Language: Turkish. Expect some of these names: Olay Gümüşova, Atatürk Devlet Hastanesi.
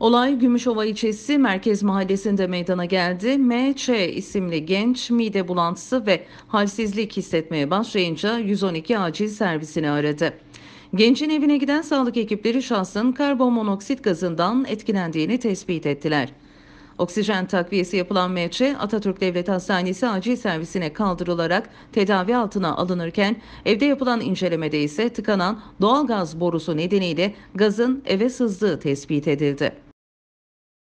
Olay Gümüşova ilçesi Merkez Mahallesi'nde meydana geldi. M.Ç. isimli genç mide bulantısı ve halsizlik hissetmeye başlayınca 112 acil servisini aradı. Gencin evine giden sağlık ekipleri şahsın karbonmonoksit gazından etkilendiğini tespit ettiler. Oksijen takviyesi yapılan M.Ç. Atatürk Devlet Hastanesi acil servisine kaldırılarak tedavi altına alınırken evde yapılan incelemede ise tıkanan doğalgaz borusu nedeniyle gazın eve sızdığı tespit edildi.